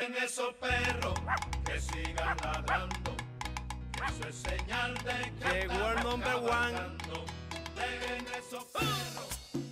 Ten esos perros que sigan ladrando, que eso es señal de que llegó el number one. Ten esos perros.